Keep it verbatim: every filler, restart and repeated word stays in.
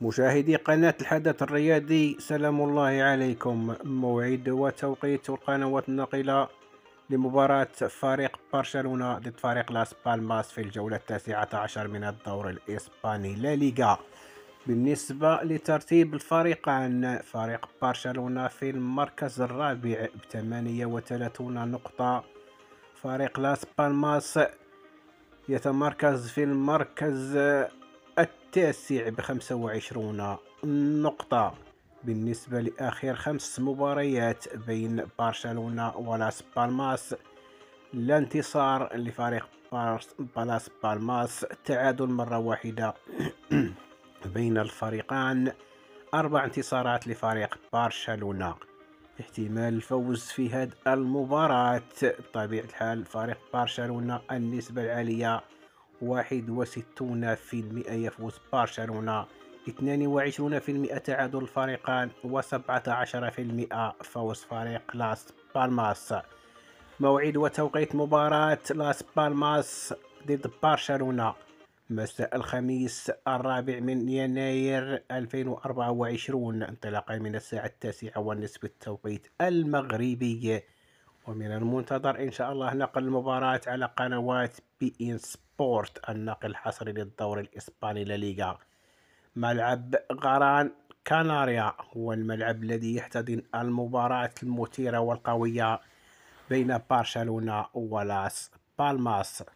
مشاهدي قناة الحدث الرياضي، سلام الله عليكم. موعد وتوقيت القنوات الناقلة لمباراة فريق برشلونة ضد فريق لاس بالماس في الجولة التاسعة عشر من الدوري الإسباني لاليغا. بالنسبة لترتيب الفريقان، فريق برشلونة في المركز الرابع بثمانية وثلاثون نقطة، فريق لاس بالماس يتمركز في المركز التاسع بخمسة وعشرون نقطة. بالنسبة لآخر خمس مباريات بين برشلونة ولاس بالماس، لا انتصار لفريق لاس بالماس، تعادل مرة واحدة بين الفريقان، أربع انتصارات لفريق برشلونة. احتمال الفوز في هذه المباراة بطبيعة الحال فريق برشلونة، النسبة العالية واحد وستون في المئة يفوز برشلونة، اثنان وعشرون في المئة تعادل الفريقان، وسبعة عشر في المئة فوز فريق لاس بالماس. موعد وتوقيت مباراة لاس بالماس ضد برشلونة مساء الخميس الرابع من يناير ألفين وأربعة وعشرين، انطلاقا من الساعة التاسعة والنصف بالتوقيت المغربي. ومن المنتظر إن شاء الله نقل المباراة على قنوات بي إن سبورت، النقل الحصري للدوري الإسباني لليغا. ملعب غران كناريا هو الملعب الذي يحتضن المباراة المثيرة والقوية بين برشلونة ولاس بالماس.